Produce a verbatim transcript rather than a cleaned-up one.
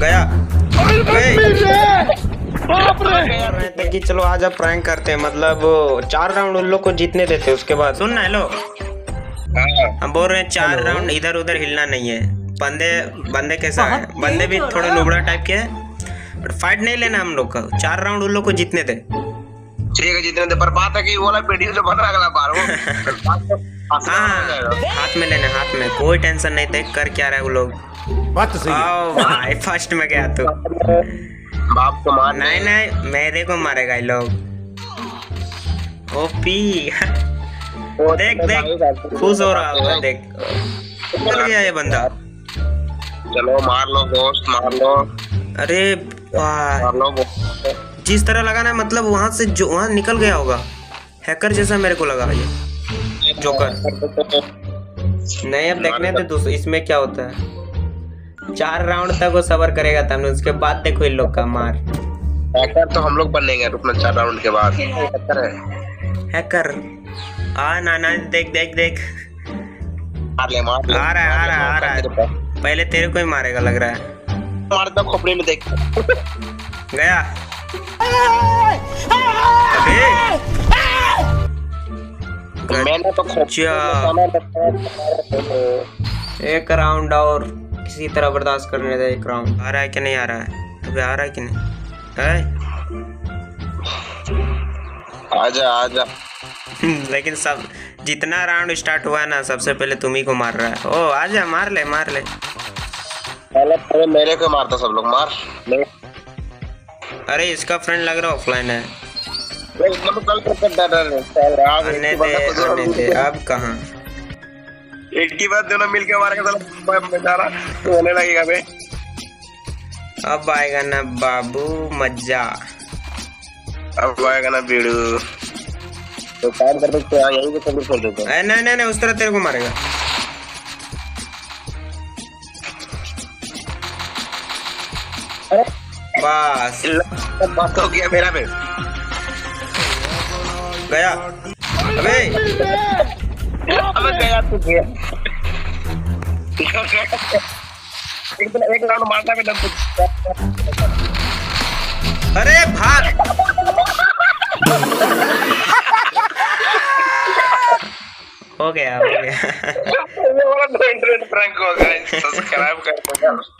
गया कि चलो आज आप प्रैंक करते हैं, मतलब चार राउंड उन लोग को जीतने देते हैं, उसके बाद सुनना है लो। हम बोल रहे हैं चार राउंड इधर उधर हिलना नहीं है। बंदे बंदे कैसा है, बंदे भी थोड़े नुबड़ा टाइप के हैं, बट फाइट नहीं लेना हम लोग का। चार राउंड उन लोग को जीतने दे, ठीक है जीतने दे। पर बात है कि वो वाला वीडियो जो बन रहा है अगला बार वो हां हाथ में लेना, हाथ में कोई टेंशन नहीं। देख कर क्या रहा है वो लोग, बात तो सही है। आओ भाई फर्स्ट में गया तो बाप को मार। नहीं नहीं मेरे को मारेगा ये लोग। ओपी देख देख खुश हो रहा है, देख चल गया ये बंदा। चलो मार लो दोस्त, मार लो। अरे मार लो। जिस तरह लगाना है, मतलब वहां से जो वहां निकल गया होगा, हैकर जैसा मेरे को लगा ये जोकर। नहीं अब देखने दे दोस्तों इसमें क्या होता है। चार राउंड तक वो सबर करेगा तब, उसके बाद देखो इन लोग का मार। हैकर तो हम लोग बनेंगे रुकना, चार राउंड के बाद हैकर है हैकर। आ नाना देख देख देख आ रहा है आ रहा आ रहा है। पहले तेरे को ही मारेगा लग रहा है। मारता खोपड़ी में देख गया। मैंने तो एक राउंड और किसी तरह बर्दाश्त करने दे। एक राउंड आ रहा है कि नहीं आ रहा है, अभी आ रहा है कि नहीं। आजा आजा लेकिन सब जितना राउंड स्टार्ट हुआ है ना, सबसे पहले तुम ही को मार रहा है। ओ आजा मार ले मार ले। पहले पहले मेरे को मारता सब लोग, मार ले। अरे इसका फ्रेंड लग रहा ऑफलाइन है। अब कहाँ एक की बात दोनों मिलके मारेंगे लगेगा बे। अब आएगा ना बाबू मजा, अब आएगा ना बीड़ू। तो टाइम कर सकते हैं यहीं पे सब लोग कर देते हैं। नहीं नहीं नहीं उस तरह तेरे को मारेगा। बस बस हो गया मेरा पे गया। अबे अबे गया तू गया। एक एक राउंड मारता में दम कुछ। अरे भाग हो गया हो गया। सब्सक्राइब कर।